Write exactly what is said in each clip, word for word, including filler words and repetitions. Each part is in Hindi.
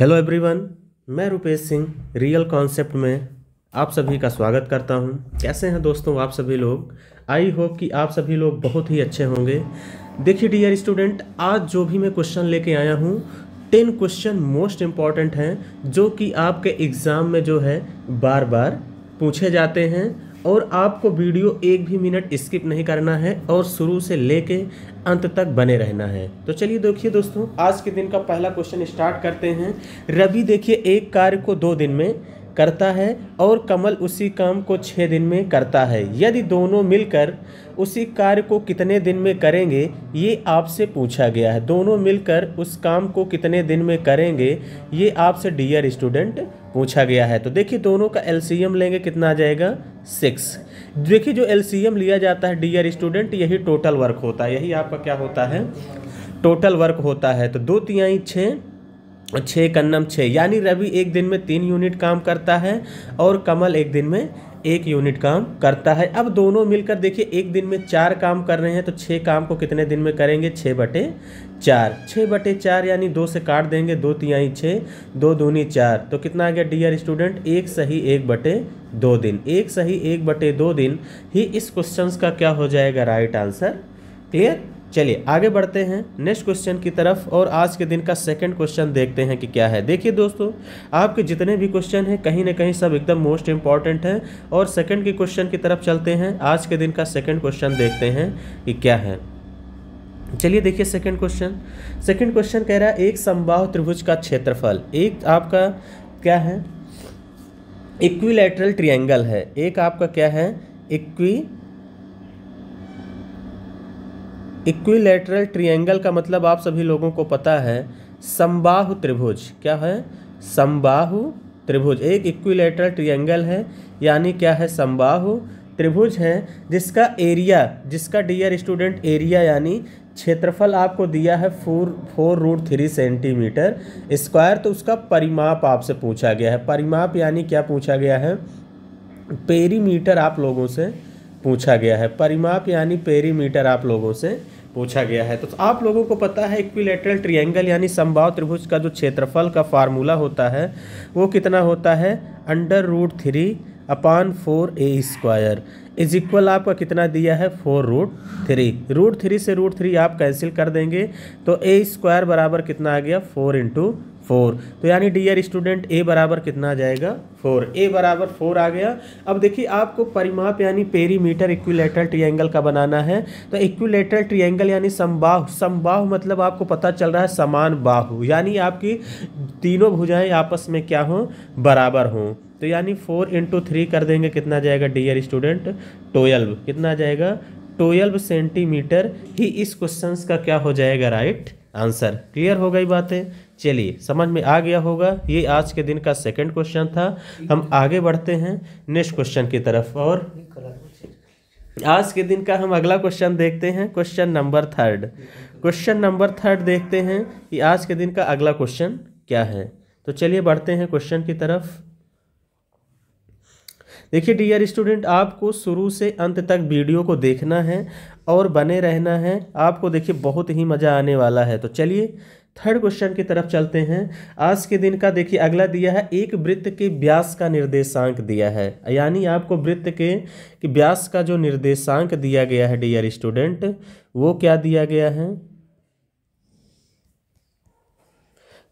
हेलो एवरीवन, मैं रुपेश सिंह रियल कॉन्सेप्ट में आप सभी का स्वागत करता हूं। कैसे हैं दोस्तों आप सभी लोग? आई होप कि आप सभी लोग बहुत ही अच्छे होंगे। देखिए डियर स्टूडेंट, आज जो भी मैं क्वेश्चन लेके आया हूं, टेन क्वेश्चन मोस्ट इम्पॉर्टेंट हैं जो कि आपके एग्ज़ाम में जो है बार बार पूछे जाते हैं और आपको वीडियो एक भी मिनट स्किप नहीं करना है और शुरू से लेके अंत तक बने रहना है। तो चलिए देखिए दोस्तों, आज के दिन का पहला क्वेश्चन स्टार्ट करते हैं। रवि देखिए एक कार्य को दो दिन में करता है और कमल उसी काम को छः दिन में करता है। यदि दोनों मिलकर उसी कार्य को कितने दिन में करेंगे, ये आपसे पूछा गया है। दोनों मिलकर उस काम को कितने दिन में करेंगे, ये आपसे डियर स्टूडेंट पूछा गया है। तो देखिए दोनों का एलसीएम लेंगे, कितना आ जाएगा? सिक्स। देखिए जो एलसीएम लिया जाता है डियर स्टूडेंट, यही टोटल वर्क होता है, यही आपका क्या होता है? टोटल वर्क होता है। तो दो तिहाई छः, छः कन्नम छः, यानी रवि एक दिन में तीन यूनिट काम करता है और कमल एक दिन में एक यूनिट काम करता है। अब दोनों मिलकर देखिए एक दिन में चार काम कर रहे हैं, तो छः काम को कितने दिन में करेंगे? छः बटे चार। छः बटे चार यानी दो से काट देंगे, दो तिहाई छः, दो दूनी चार, तो कितना आ गया डियर स्टूडेंट? एक सही एक बटे दो दिन। एक सही एक बटे दो दिन ही इस क्वेश्चन का क्या हो जाएगा? Right answer. क्लियर? चलिए आगे बढ़ते हैं नेक्स्ट क्वेश्चन की तरफ और आज के दिन का सेकंड क्वेश्चन देखते हैं कि क्या है। देखिए दोस्तों, आपके जितने भी क्वेश्चन हैं कहीं ना कहीं सब एकदम मोस्ट इम्पॉर्टेंट हैं और सेकंड के क्वेश्चन की तरफ चलते हैं। आज के दिन का सेकंड क्वेश्चन देखते हैं कि क्या है। चलिए देखिए सेकंड क्वेश्चन। सेकंड क्वेश्चन कह रहा है एक समबाहु त्रिभुज का क्षेत्रफल, एक आपका क्या है? इक्विलैटरल ट्रायंगल है। एक आपका क्या है? इक्वी इक्विलैटरल ट्रायंगल का मतलब आप सभी लोगों को पता है समबाहु त्रिभुज। क्या है? समबाहु त्रिभुज। एक इक्विलैटरल ट्रायंगल है यानी क्या है? समबाहु त्रिभुज है, जिसका एरिया, जिसका डियर स्टूडेंट एरिया यानी क्षेत्रफल आपको दिया है four four root three centimetre square. तो उसका परिमाप आपसे पूछा गया है। परिमाप यानी क्या पूछा गया है? पेरीमीटर आप लोगों से पूछा गया है। परिमाप यानी पेरीमीटर आप लोगों से पूछा गया है। तो आप लोगों को पता है इक्विलैटरल ट्रायंगल यानी समबाहु त्रिभुज का जो क्षेत्रफल का फार्मूला होता है वो कितना होता है? Under root three upon four a square is equal आपका कितना दिया है? Four root three. Root three से रूट थ्री आप कैंसिल कर देंगे तो ए स्क्वायर बराबर कितना आ गया? Four into four. तो यानी डियर स्टूडेंट ए बराबर कितना आ जाएगा? फोर। ए बराबर फोर आ गया। अब देखिए आपको परिमाप यानी पेरीमीटर इक्विलैटरल ट्रायंगल का बनाना है। तो इक्विलैटरल ट्रायंगल यानी समबाहु, समबाहु मतलब आपको पता चल रहा है समान बाहु, यानी आपकी तीनों भुजाएं आपस में क्या हों? बराबर हों। तो यानी फोर इंटू थ्री कर देंगे, कितना जाएगा डियर स्टूडेंट? ट्वेल्व। कितना जाएगा? ट्वेल्व सेंटीमीटर ही इस क्वेश्चन का क्या हो जाएगा? Right answer. क्लियर हो गई बातें? चलिए समझ में आ गया होगा। ये आज के दिन का सेकंड क्वेश्चन था। हम आगे बढ़ते हैं नेक्स्ट क्वेश्चन की तरफ और आज के दिन का हम अगला क्वेश्चन देखते हैं, question number third. Question number third देखते हैं कि आज के दिन का अगला क्वेश्चन क्या है। तो चलिए बढ़ते हैं क्वेश्चन की तरफ। देखिए डियर स्टूडेंट, आपको शुरू से अंत तक वीडियो को देखना है और बने रहना है। आपको देखिए बहुत ही मज़ा आने वाला है। तो चलिए थर्ड क्वेश्चन की तरफ चलते हैं। आज के दिन का देखिए अगला दिया है, एक वृत्त के व्यास का निर्देशांक दिया है, यानी आपको वृत्त के कि व्यास का जो निर्देशांक दिया गया है डियर स्टूडेंट, वो क्या दिया गया है?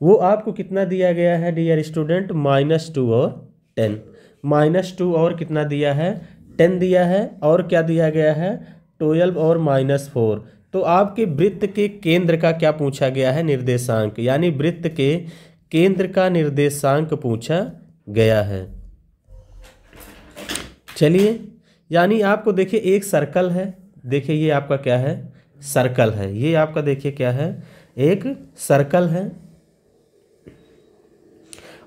वो आपको कितना दिया गया है डियर स्टूडेंट? माइनस टू और टेन। माइनस टू और कितना दिया है? टेन दिया है। और क्या दिया गया है? ट्वेल्व और माइनस फोर। तो आपके वृत्त के केंद्र का क्या पूछा गया है? निर्देशांक, यानी वृत्त के केंद्र का निर्देशांक पूछा गया है। चलिए, यानी आपको देखिए एक सर्कल है, देखिए ये आपका क्या है? सर्कल है। ये आपका देखिए क्या है? एक सर्कल है।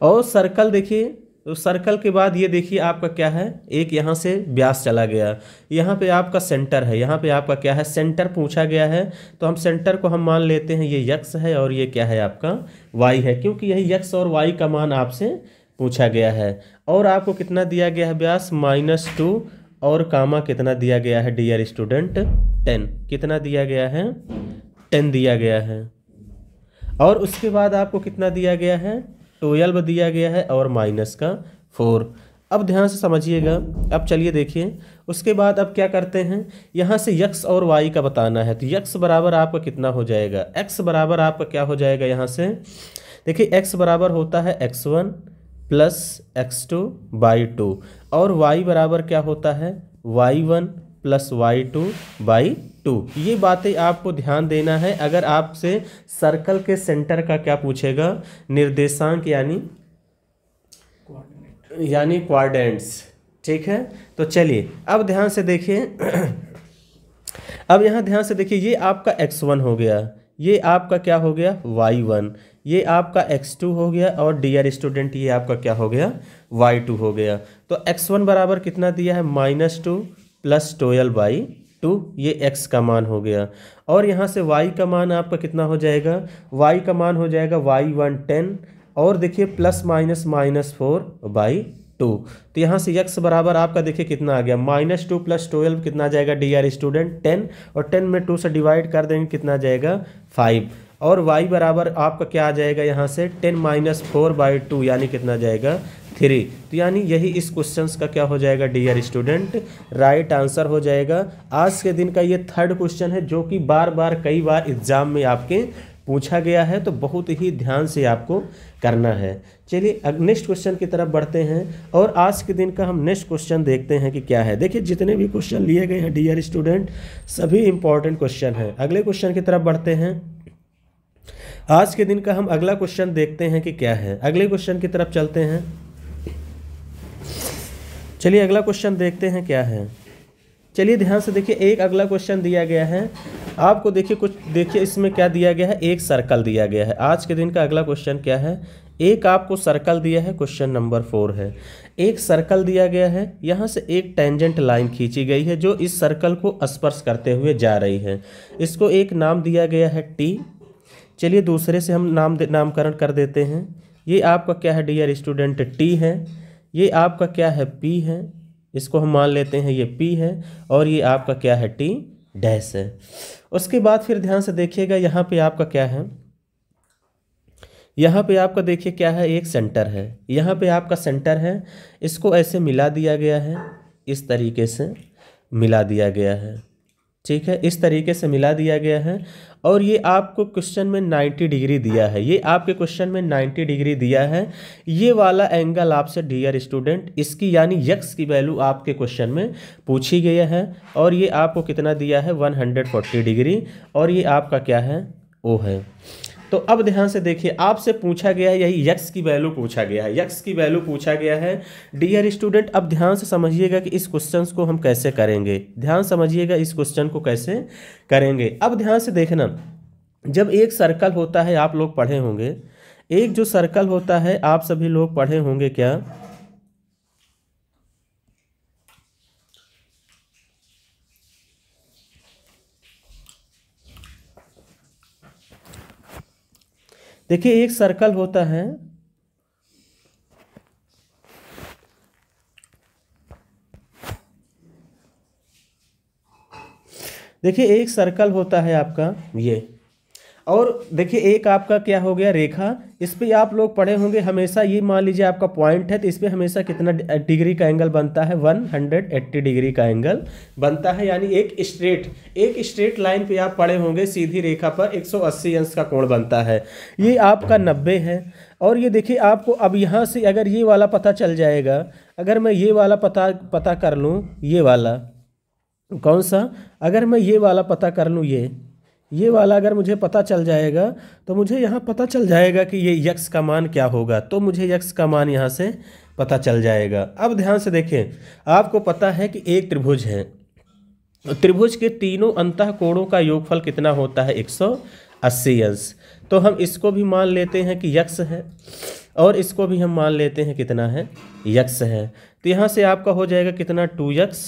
और सर्कल देखिए, तो सर्कल के बाद ये देखिए आपका क्या है? एक यहाँ से व्यास चला गया, यहाँ पे आपका सेंटर है। यहाँ पे आपका क्या है? सेंटर पूछा गया है। तो हम सेंटर को हम मान लेते हैं ये एक्स है और ये क्या है आपका? वाई है, क्योंकि यही एक्स और वाई का मान आपसे पूछा गया है। और आपको कितना दिया गया है? व्यास माइनस टू और कामा कितना दिया गया है डियर स्टूडेंट? टेन। कितना दिया गया है? टेन दिया गया है। और उसके बाद आपको कितना दिया गया है? ट्वेल्व दिया गया है और माइनस का फोर। अब ध्यान से समझिएगा। अब चलिए देखिए उसके बाद अब क्या करते हैं, यहाँ से यक्स और वाई का बताना है। तो यक्स बराबर आपका कितना हो जाएगा, एक्स बराबर आपका क्या हो जाएगा, यहाँ से देखिए एक्स बराबर होता है x one plus x two by two और वाई बराबर क्या होता है y one plus y two by two. ये बातें आपको ध्यान देना है। अगर आपसे सर्कल के सेंटर का क्या पूछेगा, निर्देशांक यानी यानी क्वाड्रेंट्स, ठीक है। तो चलिए अब ध्यान से देखिए, अब यहाँ ध्यान से देखिए ये आपका एक्स वन हो गया, ये आपका क्या हो गया वाई वन, ये आपका एक्स टू हो गया और डियर स्टूडेंट ये आपका क्या हो गया वाई टू हो गया। तो एक्स वन बराबर कितना दिया है minus two plus twelve by two, ये x का मान हो गया। और यहाँ से y का मान आपका कितना हो जाएगा, y का मान हो जाएगा वाई वन टेन और देखिए plus minus minus four by two. तो यहाँ से x बराबर आपका देखिए कितना आ गया माइनस टू प्लस ट्वेल्व कितना आ जाएगा डी आर स्टूडेंट टेन और टेन में टू से डिवाइड कर देंगे कितना आ जाएगा फाइव। और y बराबर आपका क्या आ जाएगा यहाँ से ten minus four by two यानी कितना जाएगा थ्री। तो यानी यही इस क्वेश्चन का क्या हो जाएगा डियर स्टूडेंट राइट आंसर हो जाएगा। आज के दिन का ये थर्ड क्वेश्चन है जो कि बार बार कई बार एग्जाम में आपके पूछा गया है, तो बहुत ही ध्यान से आपको करना है। चलिए अब नेक्स्ट क्वेश्चन की तरफ बढ़ते हैं और आज के दिन का हम नेक्स्ट क्वेश्चन देखते हैं कि क्या है। देखिए जितने भी क्वेश्चन लिए गए हैं डियर स्टूडेंट सभी इंपॉर्टेंट क्वेश्चन हैं। अगले क्वेश्चन की तरफ बढ़ते हैं। आज के दिन का हम अगला क्वेश्चन देखते हैं कि क्या है। अगले क्वेश्चन की तरफ चलते हैं। चलिए अगला क्वेश्चन देखते हैं क्या है। चलिए ध्यान से देखिए एक अगला क्वेश्चन दिया गया है आपको। देखिए कुछ देखिए इसमें क्या दिया गया है, एक सर्कल दिया गया है। आज के दिन का अगला क्वेश्चन क्या है, एक आपको सर्कल दिया है, क्वेश्चन नंबर फोर है। एक सर्कल दिया गया है, यहाँ से एक टेंजेंट लाइन खींची गई है जो इस सर्कल को स्पर्श करते हुए जा रही है। इसको एक नाम दिया गया है टी। चलिए दूसरे से हम नाम नामकरण कर देते हैं। ये आपका क्या है डियर स्टूडेंट टी है, ये आपका क्या है पी है, इसको हम मान लेते हैं ये पी है और ये आपका क्या है टी डैश है। उसके बाद फिर ध्यान से देखिएगा यहाँ पे आपका क्या है, यहाँ पे आपका देखिए क्या है एक सेंटर है, यहाँ पे आपका सेंटर है। इसको ऐसे मिला दिया गया है, इस तरीके से मिला दिया गया है, ठीक है, इस तरीके से मिला दिया गया है। और ये आपको क्वेश्चन में नाइन्टी डिग्री दिया है, ये आपके क्वेश्चन में नाइन्टी डिग्री दिया है। ये वाला एंगल आपसे डियर स्टूडेंट इसकी यानी यक्स की वैल्यू आपके क्वेश्चन में पूछी गई है और ये आपको कितना दिया है एक सौ चालीस डिग्री और ये आपका क्या है ओ है। तो अब ध्यान से देखिए आपसे पूछा गया है यही यक्स की वैल्यू पूछा गया है, यक्स की वैल्यू पूछा गया है डियर स्टूडेंट। अब ध्यान से समझिएगा कि इस क्वेश्चन को हम कैसे करेंगे, ध्यान समझिएगा इस क्वेश्चन को कैसे करेंगे। अब ध्यान से देखना, जब एक सर्कल होता है आप लोग पढ़े होंगे, एक जो सर्कल होता है आप सभी लोग पढ़े होंगे क्या, देखिए एक सर्कल होता है, देखिए एक सर्कल होता है आपका ये और देखिए एक आपका क्या हो गया रेखा, इस पर आप लोग पढ़े होंगे हमेशा। ये मान लीजिए आपका पॉइंट है तो इस पर हमेशा कितना डिग्री का एंगल बनता है एक सौ अस्सी डिग्री का एंगल बनता है, यानी एक स्ट्रेट एक स्ट्रेट लाइन पे आप पढ़े होंगे सीधी रेखा पर एक सौ अस्सी अंश का कोण बनता है। ये आपका नब्बे है और ये देखिए आपको अब यहाँ से अगर ये वाला पता चल जाएगा, अगर मैं ये वाला पता पता कर लूँ, ये वाला कौन सा, अगर मैं ये वाला पता कर लूँ, ये ये वाला अगर मुझे पता चल जाएगा तो मुझे यहाँ पता चल जाएगा कि ये यक्स का मान क्या होगा, तो मुझे यक्स का मान यहाँ से पता चल जाएगा। अब ध्यान से देखें, आपको पता है कि एक त्रिभुज है, त्रिभुज के तीनों अंतःकोणों का योगफल कितना होता है एक सौ अस्सी अंश। तो हम इसको भी मान लेते हैं कि यक्स है और इसको भी हम मान लेते हैं कितना है यक्स है। तो यहाँ से आपका हो जाएगा कितना two x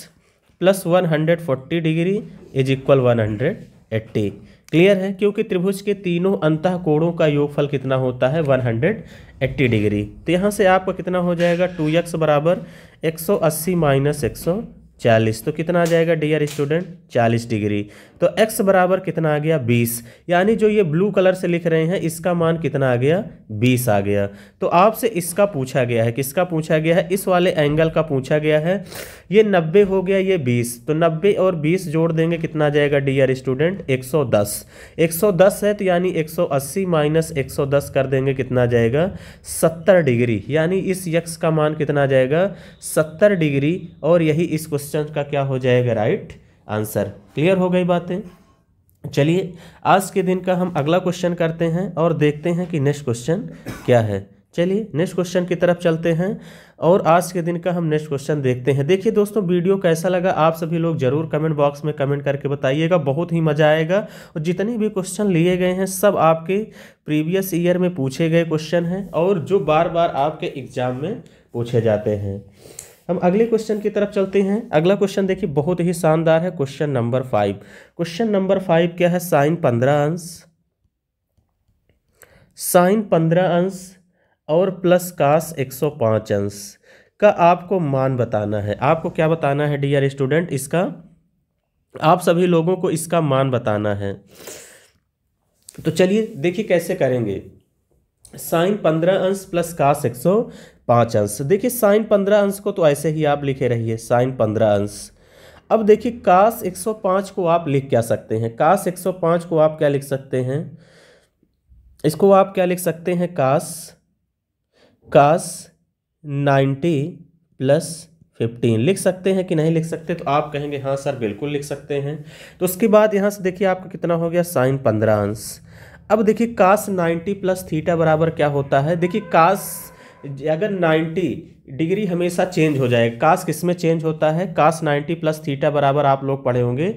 plus one hundred forty degree is equal one hundred eighty. Clear है, क्योंकि त्रिभुज के तीनों अंतःकोणों का योगफल कितना होता है एक सौ अस्सी डिग्री। तो यहाँ से आपका कितना हो जाएगा टू एक्स बराबर एक सौ अस्सी माइनस एक सौ चालीस। तो कितना आ जाएगा डियर स्टूडेंट, चालीस डिग्री। तो x बराबर कितना आ गया बीस, यानी जो ये ब्लू कलर से लिख रहे हैं इसका मान कितना आ गया, बीस आ गया। तो आपसे इसका पूछा गया है, किसका पूछा गया है, इस वाले एंगल का पूछा गया है। ये नब्बे हो गया, ये बीस, तो नब्बे और बीस जोड़ देंगे कितना आ जाएगा डियर स्टूडेंट, एक सौ दस। एक सौ दस है तो यानी एक सौ अस्सी माइनस एक सौ दस कर देंगे कितना आ जाएगा, सत्तर डिग्री। यानी इस x का मान कितना आ जाएगा, सत्तर डिग्री, और यही इस क्वेश्चन का क्या हो जाएगा, राइट आंसर। क्लियर हो गई बातें। चलिए आज के दिन का हम अगला क्वेश्चन करते हैं और देखते हैं कि नेक्स्ट क्वेश्चन क्या है। चलिए नेक्स्ट क्वेश्चन की तरफ चलते हैं और आज के दिन का हम नेक्स्ट क्वेश्चन देखते हैं। देखिए दोस्तों वीडियो कैसा लगा आप सभी लोग जरूर कमेंट बॉक्स में कमेंट करके बताइएगा, बहुत ही मज़ा आएगा। और जितने भी क्वेश्चन लिए गए हैं सब आपके प्रीवियस ईयर में पूछे गए क्वेश्चन हैं और जो बार बार आपके एग्जाम में पूछे जाते हैं। हम अगले क्वेश्चन की तरफ चलते हैं। अगला क्वेश्चन देखिए बहुत ही शानदार है, question number five. Question number five क्या है, साइन पंद्रह अंश, साइन पंद्रह अंश और प्लस कास एक सौ पाँच अंश का आपको मान बताना है। आपको क्या बताना है डियर स्टूडेंट, इसका आप सभी लोगों को इसका मान बताना है। तो चलिए देखिए कैसे करेंगे। साइन पंद्रह अंश प्लस कास एक सौ पाँच अंश, देखिए साइन पंद्रह अंश को तो ऐसे ही आप लिखे रहिए, साइन पंद्रह अंश। अब देखिए कास एक सौ पाँच को आप लिख क्या सकते हैं, कास एक सौ पाँच को आप क्या लिख सकते हैं, इसको आप क्या लिख सकते हैं, कास कास नब्बे प्लस पंद्रह लिख सकते हैं कि नहीं लिख सकते। तो आप कहेंगे हाँ सर बिल्कुल लिख सकते हैं। तो उसके बाद यहाँ से देखिए आपका कितना हो गया, साइन पंद्रह अंश। अब देखिए कास नब्बे प्लस थीटा बराबर क्या होता है। देखिए कास अगर नब्बे डिग्री हमेशा चेंज हो जाएगा, कास किस में चेंज होता है, कास नब्बे प्लस थीटा बराबर आप लोग पढ़े होंगे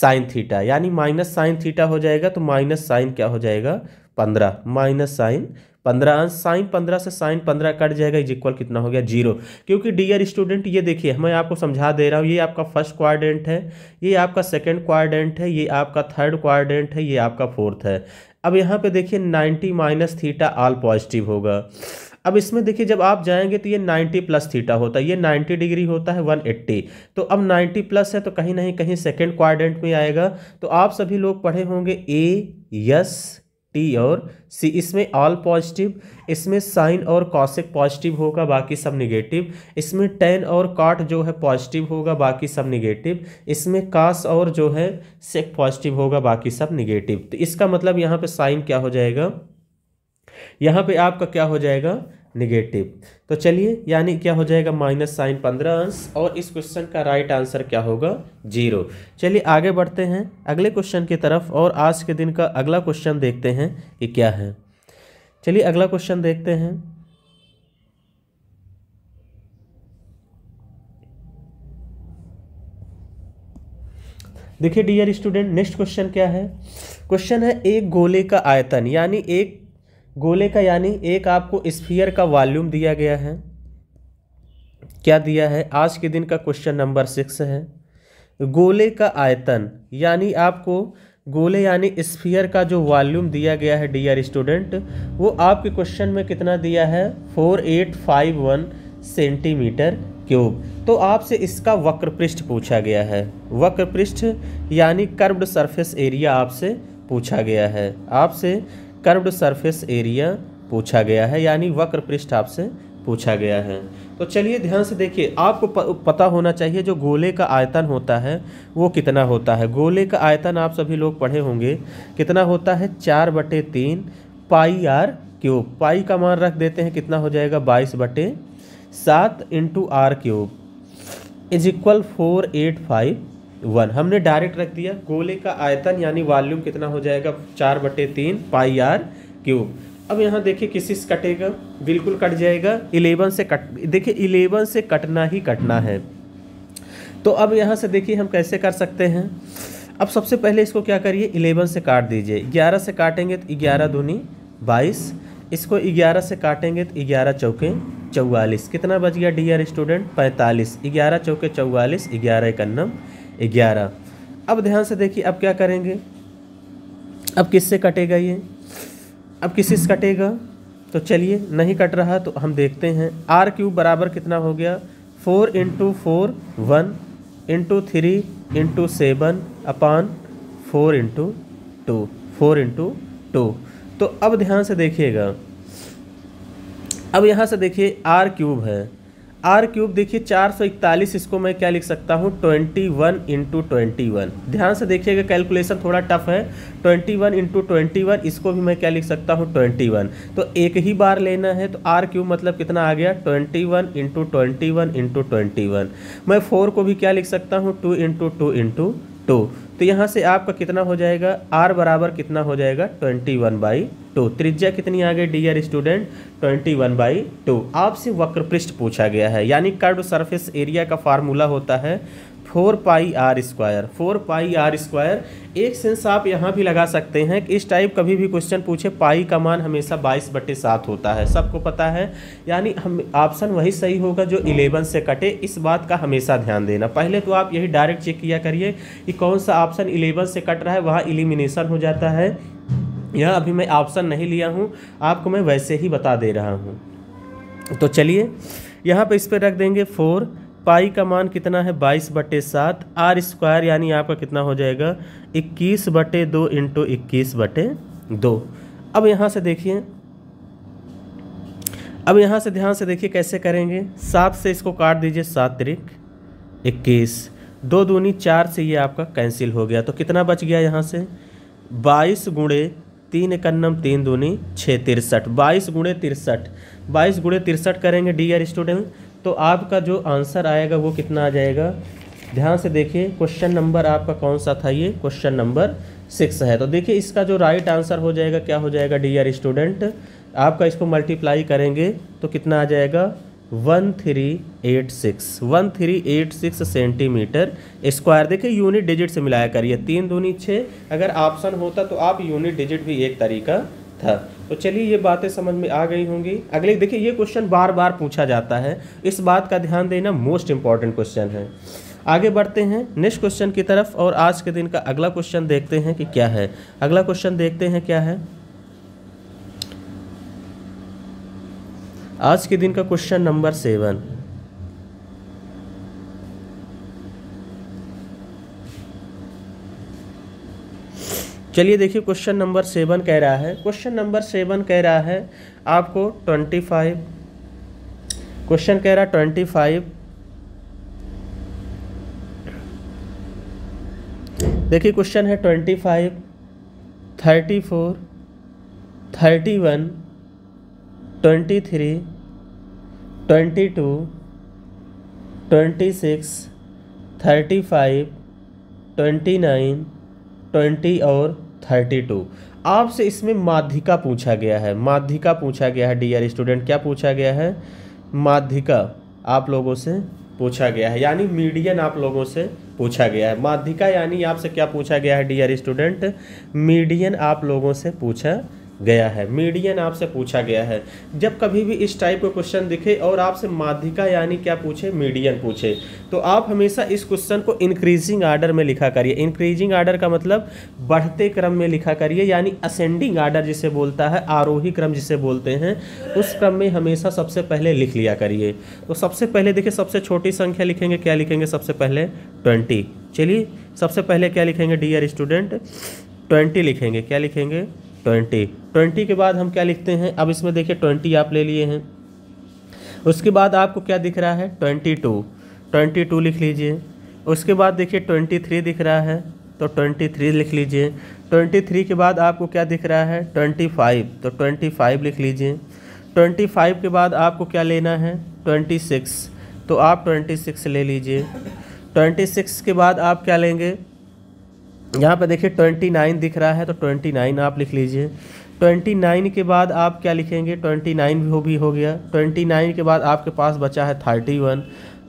साइन थीटा, यानी माइनस साइन थीटा हो जाएगा। तो माइनस साइन क्या हो जाएगा, पंद्रह, माइनस साइन पंद्रह अंश, साइन पंद्रह से साइन पंद्रह कट जाएगा, इज इक्वल कितना हो गया, जीरो। क्योंकि डियर स्टूडेंट ये देखिए मैं आपको समझा दे रहा हूँ, ये आपका फर्स्ट क्वाड्रेंट है, ये आपका सेकंड क्वाड्रेंट है, ये आपका थर्ड क्वाड्रेंट है, ये आपका फोर्थ है। अब यहाँ पे देखिए नब्बे माइनस थीटा ऑल पॉजिटिव होगा। अब इसमें देखिए जब आप जाएंगे तो ये नब्बे प्लस थीटा होता है, ये नब्बे डिग्री होता है एक सौ अस्सी। तो अब नब्बे प्लस है तो कहीं ना कहीं सेकंड क्वाड्रेंट में आएगा। तो आप सभी लोग पढ़े होंगे ए यस टी और सी, इसमें ऑल पॉजिटिव, इसमें साइन और कॉसेक पॉजिटिव होगा बाकी सब निगेटिव, इसमें टेन और कॉट जो है पॉजिटिव होगा बाकी सब निगेटिव, इसमें कास और जो है सेक पॉजिटिव होगा बाकी सब निगेटिव। तो इसका मतलब यहाँ पे साइन क्या हो जाएगा, यहाँ पे आपका क्या हो जाएगा, निगेटिव। तो चलिए यानी क्या हो जाएगा, माइनस साइन पंद्रह अंश, और इस क्वेश्चन का राइट आंसर क्या होगा, जीरो। चलिए आगे बढ़ते हैं अगले क्वेश्चन की तरफ और आज के दिन का अगला क्वेश्चन देखते हैं कि क्या है। चलिए अगला क्वेश्चन देखते हैं। देखिए डियर स्टूडेंट नेक्स्ट क्वेश्चन क्या है। क्वेश्चन है एक गोले का आयतन, यानी एक गोले का यानी एक आपको स्फीयर का वॉल्यूम दिया गया है। क्या दिया है, आज के दिन का क्वेश्चन नंबर सिक्स है। गोले का आयतन यानी आपको गोले यानी स्फीयर का जो वॉल्यूम दिया गया है डियर स्टूडेंट, वो आपके क्वेश्चन में कितना दिया है, four eight five one centimetre cube. तो आपसे इसका वक्र पृष्ठ पूछा गया है, वक्र पृष्ठ यानी कर्व्ड सरफेस एरिया आपसे पूछा गया है। आपसे कर्व्ड सरफेस एरिया पूछा गया है यानी वक्र पृष्ठ आपसे पूछा गया है। तो चलिए ध्यान से देखिए, आपको पता होना चाहिए जो गोले का आयतन होता है वो कितना होता है। गोले का आयतन आप सभी लोग पढ़े होंगे कितना होता है, चार बटे तीन पाई आर क्यूब। पाई का मान रख देते हैं कितना हो जाएगा, बाईस बटे सात into are cube is equal four eight five one. हमने डायरेक्ट रख दिया, गोले का आयतन यानी वॉल्यूम कितना हो जाएगा, चार बटे तीन पाई आर क्यूब। अब यहाँ देखिए किसी से कटेगा, बिल्कुल कट जाएगा, इलेवन से कट, देखिए इलेवन से कटना ही कटना है। तो अब यहाँ से देखिए हम कैसे कर सकते हैं। अब सबसे पहले इसको क्या करिए, इलेवन से काट दीजिए, ग्यारह से काटेंगे तो ग्यारह दूनी बाईस, इसको ग्यारह से काटेंगे तो ग्यारह चौके चौवालीस, कितना बच गया डियर स्टूडेंट, पैंतालीस, ग्यारह चौके चौवालीस, ग्यारह इक्यानवे ग्यारह। अब ध्यान से देखिए अब क्या करेंगे, अब किससे कटेगा ये, अब किसी से कटेगा। तो चलिए नहीं कट रहा तो हम देखते हैं, आर क्यूब बराबर कितना हो गया, four into four one into three into seven upon four into two four into two. तो अब ध्यान से देखिएगा, अब यहाँ से देखिए आर क्यूब है, आर क्यूब देखिए चार सौ इकतालीस, इसको मैं क्या लिख सकता हूँ इक्कीस इंटू ट्वेंटी वन। ध्यान से देखिएगा कैलकुलेशन थोड़ा टफ है, इक्कीस इंटू ट्वेंटी वन, इसको भी मैं क्या लिख सकता हूँ इक्कीस। तो एक ही बार लेना है, तो आर क्यूब मतलब कितना आ गया इक्कीस into twenty one into twenty one. मैं फोर को भी क्या लिख सकता हूँ two into two into two. तो यहाँ से आपका कितना हो जाएगा, आर बराबर कितना हो जाएगा ट्वेंटी वन बाई टू। त्रिज्या कितनी आ गई dear student twenty one by two. आपसे वक्र पृष्ठ पूछा गया है, यानी कर्व सरफेस एरिया का फार्मूला होता है four pi R square, four pi R square. एक सेंस आप यहाँ भी लगा सकते हैं कि इस टाइप कभी भी क्वेश्चन पूछे, पाई का मान हमेशा बाईस बटे सात होता है, सबको पता है, यानी हम ऑप्शन वही सही होगा जो इलेवन से कटे। इस बात का हमेशा ध्यान देना, पहले तो आप यही डायरेक्ट चेक किया करिए कि कौन सा ऑप्शन इलेवन से कट रहा है, वहाँ इलिमिनेशन हो जाता है। यह अभी मैं ऑप्शन नहीं लिया हूँ, आपको मैं वैसे ही बता दे रहा हूँ। तो चलिए यहाँ पर इस पर रख देंगे फोर, पाई का मान कितना है बाईस बटे सात, आर स्क्वायर यानी आपका कितना हो जाएगा इक्कीस बटे दो इंटू इक्कीस बटे दो। अब यहाँ से देखिए, अब यहाँ से ध्यान से देखिए कैसे करेंगे, सात से इसको काट दीजिए, सात त्रिक इक्कीस, दो दूनी चार से ये आपका कैंसिल हो गया, तो कितना बच गया यहाँ से बाईस गुणे तीन इकन्नम तीन दूनी छः तिरसठ, बाईस गुणे तिरसठ, बाईस गुणे तिरसठ करेंगे डियर स्टूडेंट, तो आपका जो आंसर आएगा वो कितना आ जाएगा। ध्यान से देखिए क्वेश्चन नंबर आपका कौन सा था, ये क्वेश्चन नंबर सिक्स है। तो देखिए इसका जो राइट आंसर हो जाएगा क्या हो जाएगा डियर स्टूडेंट, आपका इसको मल्टीप्लाई करेंगे तो कितना आ जाएगा one three eight six one three eight six centimetre square. देखिए यूनिट डिजिट से मिलाया करिए, तीन दूनी छः, अगर ऑप्शन होता तो आप यूनिट डिजिट भी एक तरीका था। तो चलिए ये बातें समझ में आ गई होंगी। अगले देखिए ये क्वेश्चन बार बार पूछा जाता है, इस बात का ध्यान देना, मोस्ट इंपॉर्टेंट क्वेश्चन है। आगे बढ़ते हैं नेक्स्ट क्वेश्चन की तरफ और आज के दिन का अगला क्वेश्चन देखते हैं कि क्या है। अगला क्वेश्चन देखते हैं क्या है, आज के दिन का क्वेश्चन नंबर सेवन। चलिए देखिए क्वेश्चन नंबर सेवन कह रहा है, क्वेश्चन नंबर सेवन कह रहा है आपको ट्वेंटी फाइव क्वेश्चन कह रहा है ट्वेंटी फाइव देखिए क्वेश्चन है twenty five thirty four thirty one twenty three twenty two twenty six thirty five twenty nine twenty और थर्टी टू। आपसे इसमें माध्यिका पूछा गया है, माध्यिका पूछा गया है डियर स्टूडेंट, क्या पूछा गया है माध्यिका आप लोगों से पूछा गया है, यानी मीडियन आप लोगों से पूछा गया है। माध्यिका यानी आपसे क्या पूछा गया है डियर स्टूडेंट, मीडियन आप लोगों से पूछा गया है, मीडियन आपसे पूछा गया है। जब कभी भी इस टाइप का क्वेश्चन दिखे और आपसे माध्यिका यानी क्या पूछे, मीडियन पूछे, तो आप हमेशा इस क्वेश्चन को इंक्रीजिंग आर्डर में लिखा करिए। इंक्रीजिंग आर्डर का मतलब बढ़ते क्रम में लिखा करिए, यानी असेंडिंग आर्डर जिसे बोलता है, आरोही क्रम जिसे बोलते हैं, उस क्रम में हमेशा सबसे पहले लिख लिया करिए। तो सबसे पहले देखिए सबसे छोटी संख्या लिखेंगे, क्या लिखेंगे सबसे पहले ट्वेंटी। चलिए सबसे पहले क्या लिखेंगे डियर स्टूडेंट, ट्वेंटी लिखेंगे, क्या लिखेंगे ट्वेंटी। ट्वेंटी के बाद हम क्या लिखते हैं, अब इसमें देखिए ट्वेंटी आप ले लिए हैं, उसके बाद आपको क्या दिख रहा है ट्वेंटी टू ट्वेंटी टू लिख लीजिए, उसके बाद देखिए ट्वेंटी थ्री दिख रहा है तो ट्वेंटी थ्री लिख लीजिए, ट्वेंटी थ्री के बाद आपको क्या दिख रहा है ट्वेंटी फाइव तो ट्वेंटी फाइव लिख लीजिए, ट्वेंटी फाइव के बाद आपको क्या लेना है ट्वेंटी सिक्स तो आप ट्वेंटी सिक्स ले लीजिए, ट्वेंटी सिक्स के बाद आप क्या लेंगे, यहाँ पर देखिए उनतीस दिख रहा है तो उनतीस आप लिख लीजिए, उनतीस के बाद आप क्या लिखेंगे उनतीस भी हो भी हो गया, उनतीस के बाद आपके पास बचा है इकतीस,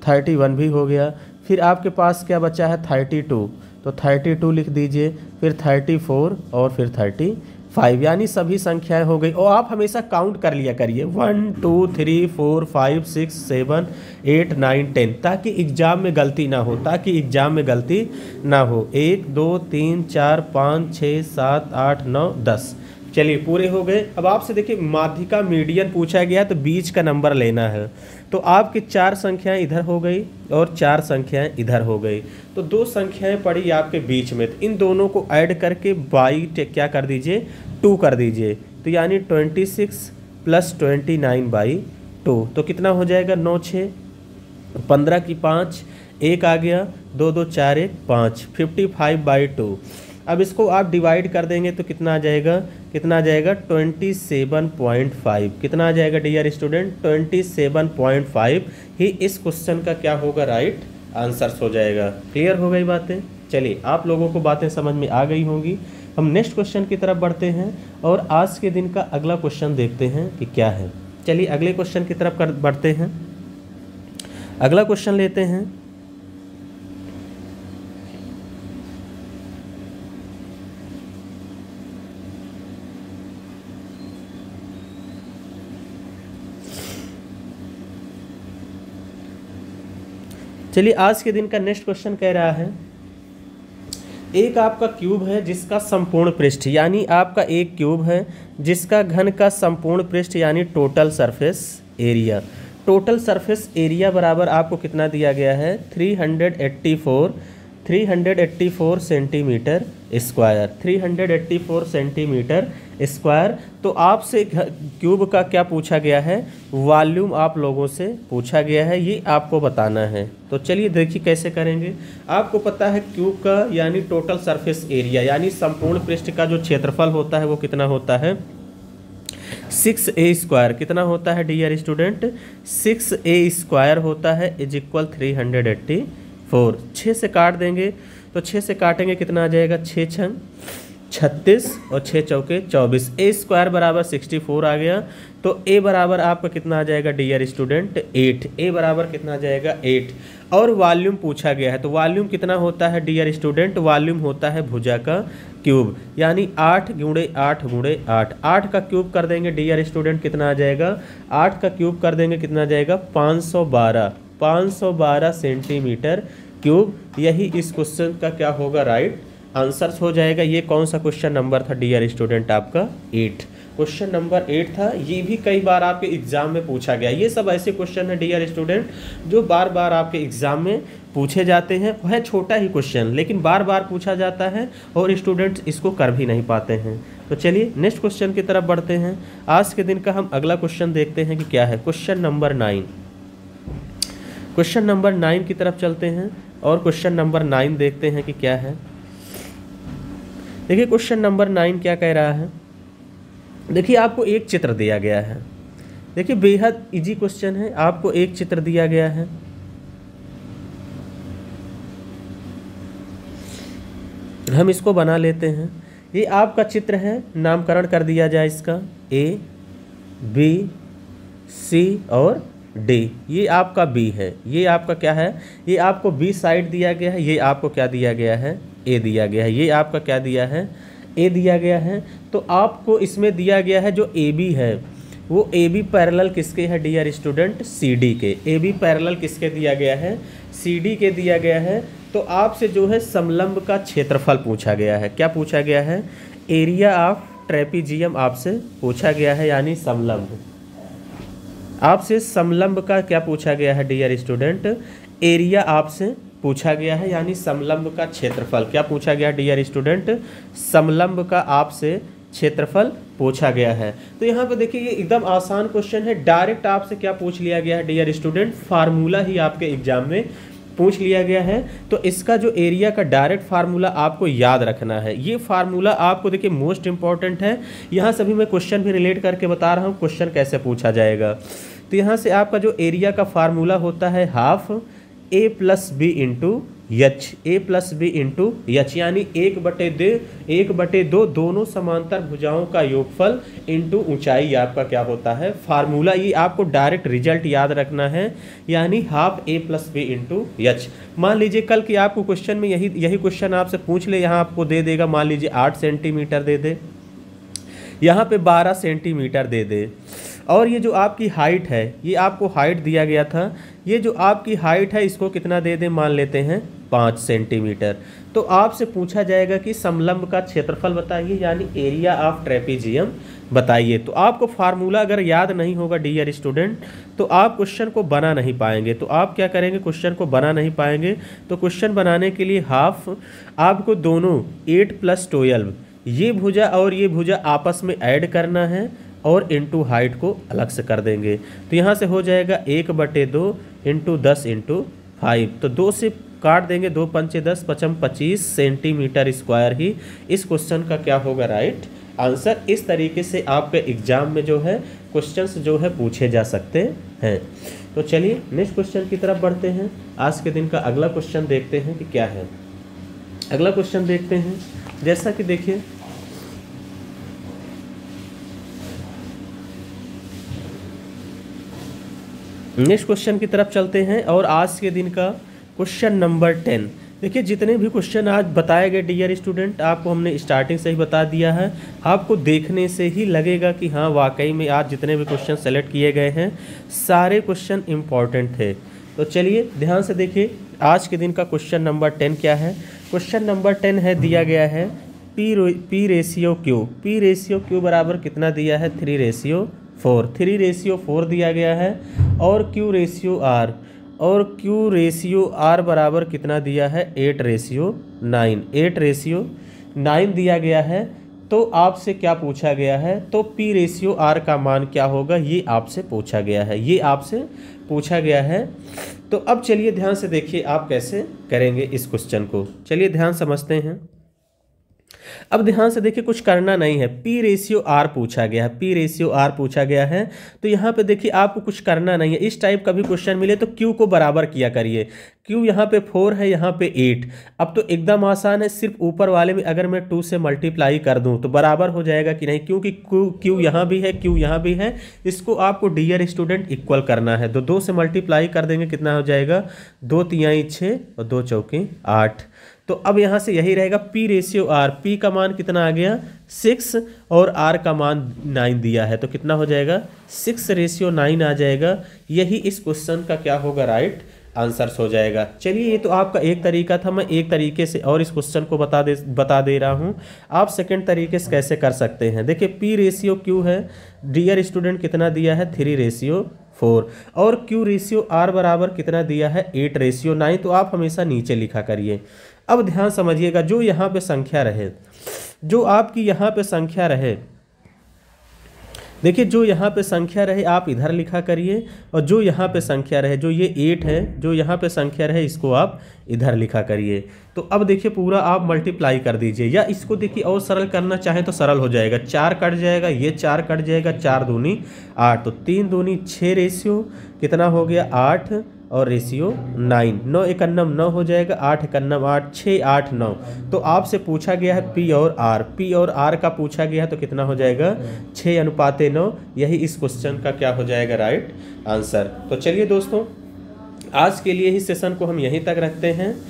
इकतीस भी हो गया, फिर आपके पास क्या बचा है बत्तीस तो बत्तीस लिख दीजिए, फिर चौंतीस और फिर पैंतीस, यानी सभी संख्याएं हो गई। और आप हमेशा काउंट कर लिया करिए one two three four five six seven eight nine ten, ताकि एग्ज़ाम में गलती ना हो, ताकि एग्ज़ाम में गलती ना हो। एक दो तीन चार पाँच छः सात आठ नौ दस, चलिए पूरे हो गए। अब आपसे देखिए माध्यिका मीडियन पूछा गया तो बीच का नंबर लेना है, तो आपकी चार संख्याएं इधर हो गई और चार संख्याएं इधर हो गई, तो दो संख्याएं पड़ी आपके बीच में, तो इन दोनों को ऐड करके बाई क्या कर दीजिए टू कर दीजिए, तो यानी twenty six plus twenty nine by two, तो कितना हो जाएगा नौ छः पंद्रह की पाँच एक आ गया, दो दो चार एक पाँच, फिफ्टी फाइव बाई टू। अब इसको आप डिवाइड कर देंगे तो कितना आ जाएगा कितना आ जाएगा ट्वेंटी सेवन पॉइंट फाइव, कितना आ जाएगा dear student twenty seven point five ही इस क्वेश्चन का क्या होगा राइट आंसर हो जाएगा। क्लियर हो गई बातें, चलिए आप लोगों को बातें समझ में आ गई होंगी। हम नेक्स्ट क्वेश्चन की तरफ बढ़ते हैं और आज के दिन का अगला क्वेश्चन देखते हैं कि क्या है। चलिए अगले क्वेश्चन की तरफ बढ़ते हैं, अगला क्वेश्चन लेते हैं। चलिए आज के दिन का नेक्स्ट क्वेश्चन कह रहा है, एक आपका क्यूब है जिसका संपूर्ण पृष्ठ यानी आपका एक क्यूब है जिसका घन का संपूर्ण पृष्ठ यानी total surface area, total surface area बराबर आपको कितना दिया गया है तीन सौ चौरासी सेंटीमीटर स्क्वायर तीन सौ चौरासी सेंटीमीटर स्क्वायर। तो आपसे क्यूब का क्या पूछा गया है वॉल्यूम आप लोगों से पूछा गया है, ये आपको बताना है। तो चलिए देखिए कैसे करेंगे। आपको पता है क्यूब का यानी टोटल सरफेस एरिया यानी संपूर्ण पृष्ठ का जो क्षेत्रफल होता है वो कितना होता है सिक्स ए स्क्वायर, कितना होता है dear student six A square होता है is equal three hundred eighty four, छः से काट देंगे तो छः से काटेंगे कितना आ जाएगा छः छंग छत्तीस और छः चौके चौबीस, ए स्क्वायर बराबर सिक्सटी फोर आ गया, तो ए बराबर आपका कितना आ जाएगा डियर स्टूडेंट एट, ए बराबर कितना आ जाएगा एट। और वॉल्यूम पूछा गया है तो वॉल्यूम कितना होता है डियर स्टूडेंट वॉल्यूम होता है भुजा का क्यूब यानी आठ गुणे आठ गुणे आठ, आठ का क्यूब कर देंगे डियर स्टूडेंट कितना आ जाएगा आठ का क्यूब कर देंगे कितना आ जाएगा पाँच सौ बारह पाँच सौ बारह सेंटीमीटर क्यूब। यही इस क्वेश्चन का क्या होगा राइट आंसर्स हो जाएगा। ये कौन सा क्वेश्चन नंबर था डियर स्टूडेंट आपका एट, क्वेश्चन नंबर एट था। ये भी कई बार आपके एग्जाम में पूछा गया, ये सब ऐसे क्वेश्चन है डियर स्टूडेंट जो बार बार आपके एग्जाम में पूछे जाते हैं। वह छोटा ही क्वेश्चन लेकिन बार बार पूछा जाता है और स्टूडेंट्स इसको कर भी नहीं पाते हैं। तो चलिए नेक्स्ट क्वेश्चन की तरफ बढ़ते हैं, आज के दिन का हम अगला क्वेश्चन देखते हैं कि क्या है। Question number nine question number nine की तरफ चलते हैं और क्वेश्चन नंबर नाइन देखते हैं कि क्या है। देखिए क्वेश्चन नंबर नाइन क्या कह रहा है। देखिए आपको एक चित्र दिया गया है, देखिए बेहद इजी क्वेश्चन है। आपको एक चित्र दिया गया है, हम इसको बना लेते हैं। ये आपका चित्र है, नामकरण कर दिया जाए इसका ए बी सी और डी। ये आपका बी है, ये आपका क्या है ये आपको बी साइड दिया गया है, ये आपको क्या दिया गया है ए दिया गया है, ये आपका क्या दिया है ए दिया गया है। तो आपको इसमें दिया गया है जो ए बी है वो ए बी पैरेलल किसके है डियर स्टूडेंट सी डी के, ए बी पैरेलल किसके दिया गया है सी डी के दिया गया है। तो आपसे जो है समलंब का क्षेत्रफल पूछा गया है, क्या पूछा गया है एरिया ऑफ ट्रेपीजियम आपसे पूछा गया है यानी समलंब। आपसे समलंब का क्या पूछा गया है डियर स्टूडेंट एरिया आपसे पूछा गया है यानी समलंब का क्षेत्रफल। क्या पूछा गया डियर स्टूडेंट समलंब का आपसे क्षेत्रफल पूछा गया है। तो यहाँ पे देखिए ये एकदम आसान क्वेश्चन है, डायरेक्ट आपसे क्या पूछ लिया गया है डियर स्टूडेंट फार्मूला ही आपके एग्जाम में पूछ लिया गया है। तो इसका जो एरिया का डायरेक्ट फार्मूला आपको याद रखना है, ये फार्मूला आपको देखिए मोस्ट इंपॉर्टेंट है। यहाँ सभी मैं क्वेश्चन भी रिलेट करके बता रहा हूँ क्वेश्चन कैसे पूछा जाएगा। तो यहाँ से आपका जो एरिया का फार्मूला होता है half A plus B into H, A plus B into H यानी एक बटे दे एक बटे दो दोनों समांतर भुजाओं का योगफल इंटू ऊंचाई आपका क्या होता है फार्मूला। ये आपको डायरेक्ट रिजल्ट याद रखना है यानी half A plus B into H. मान लीजिए कल की आपको क्वेश्चन में यही यही क्वेश्चन आपसे पूछ ले, यहाँ आपको दे देगा मान लीजिए आठ सेंटीमीटर दे दे, यहाँ पे बारह सेंटीमीटर दे दे। और ये जो आपकी हाइट है ये आपको हाइट दिया गया था, ये जो आपकी हाइट है इसको कितना दे दें मान लेते हैं पाँच सेंटीमीटर। तो आपसे पूछा जाएगा कि समलंब का क्षेत्रफल बताइए, यानी एरिया ऑफ ट्रेपीजियम बताइए। तो आपको फार्मूला अगर याद नहीं होगा डियर स्टूडेंट, तो आप क्वेश्चन को बना नहीं पाएंगे। तो आप क्या करेंगे, क्वेश्चन को बना नहीं पाएंगे तो क्वेश्चन बनाने के लिए हाफ आपको दोनों एट प्लस ट्वेल्व, ये भुजा और ये भुजा आपस में ऐड करना है और इंटू हाइट को अलग से कर देंगे। तो यहाँ से हो जाएगा एक बटे दो इंटू दस इंटू फाइव, तो दो से काट देंगे, दो पंचे दस, पचम पच्चीस सेंटीमीटर स्क्वायर ही इस क्वेश्चन का क्या होगा राइट आंसर। इस तरीके से आपके एग्जाम में जो है क्वेश्चंस जो है पूछे जा सकते हैं। तो चलिए नेक्स्ट क्वेश्चन की तरफ बढ़ते हैं। आज के दिन का अगला क्वेश्चन देखते हैं कि क्या है। अगला क्वेश्चन देखते हैं, जैसा कि देखिए नेक्स्ट क्वेश्चन की तरफ चलते हैं और आज के दिन का क्वेश्चन नंबर टेन। देखिए जितने भी क्वेश्चन आज बताए गए डियर स्टूडेंट, आपको हमने स्टार्टिंग से ही बता दिया है, आपको देखने से ही लगेगा कि हाँ वाकई में आज जितने भी क्वेश्चन सेलेक्ट किए गए हैं सारे क्वेश्चन इम्पॉर्टेंट थे। तो चलिए ध्यान से देखिए आज के दिन का क्वेश्चन नंबर टेन क्या है। क्वेश्चन नंबर टेन है, दिया गया है P P ratio Q, P ratio Q बराबर कितना दिया है three ratio four, three ratio four दिया गया है, और क्यू रेशियो आर, और क्यू रेशियो आर बराबर कितना दिया है eight ratio nine, eight ratio nine दिया गया है। तो आपसे क्या पूछा गया है, तो पी रेशियो आर का मान क्या होगा ये आपसे पूछा गया है, ये आपसे पूछा गया है। तो अब चलिए ध्यान से देखिए आप कैसे करेंगे इस क्वेश्चन को, चलिए ध्यान समझते हैं। अब ध्यान से देखिए कुछ करना नहीं है, पी रेशियो आर पूछा गया है, पी रेशियो आर पूछा गया है, तो यहाँ पे देखिए आपको कुछ करना नहीं है। इस टाइप का भी क्वेश्चन मिले तो क्यू को बराबर किया करिए, क्यू यहाँ पे फोर है यहाँ पे एट। अब तो एकदम आसान है, सिर्फ ऊपर वाले में अगर मैं टू से मल्टीप्लाई कर दूं तो बराबर हो जाएगा कि नहीं, क्योंकि क्यू क्यू यहाँ भी है क्यू यहाँ भी है, इसको आपको डियर स्टूडेंट इक्वल करना है। तो दो से मल्टीप्लाई कर देंगे कितना हो जाएगा, दो तिहाई छः और दो चौकी आठ। तो अब यहाँ से यही रहेगा पी रेशियो आर, पी का मान कितना आ गया सिक्स और आर का मान नाइन दिया है, तो कितना हो जाएगा सिक्स रेशियो नाइन आ जाएगा। यही इस क्वेश्चन का क्या होगा राइट आंसर्स हो जाएगा। चलिए ये तो आपका एक तरीका था, मैं एक तरीके से और इस क्वेश्चन को बता दे बता दे रहा हूँ, आप सेकंड तरीके से कैसे कर सकते हैं। देखिए पी रेशियो क्यू है डियर स्टूडेंट कितना दिया है थ्री रेशियो फोर, और क्यू रेशियो आर बराबर कितना दिया है एट रेशियो नाइन, तो आप हमेशा नीचे लिखा करिए। अब ध्यान समझिएगा, जो यहाँ पे संख्या रहे, जो आपकी यहाँ पे संख्या रहे, देखिए जो यहाँ पे संख्या रहे आप इधर लिखा करिए, और जो यहाँ पे संख्या रहे, जो ये एट है, जो यहाँ पे संख्या रहे इसको आप इधर लिखा करिए। तो अब देखिए पूरा आप मल्टीप्लाई कर दीजिए, या इसको देखिए और सरल करना चाहें तो सरल हो जाएगा, चार कट जाएगा, ये चार कट जाएगा, चार दूनी आठ, तो तीन दूनी छः रेशियो कितना हो गया आठ और रेशियो नाइन, नौ इकन्नम नौ हो जाएगा, आठ इकन्नम आठ, छः आठ नौ। तो आपसे पूछा गया है पी और आर, पी और आर का पूछा गया है, तो कितना हो जाएगा छः अनुपाते नौ, यही इस क्वेश्चन का क्या हो जाएगा राइट आंसर। तो चलिए दोस्तों आज के लिए ही सेशन को हम यहीं तक रखते हैं।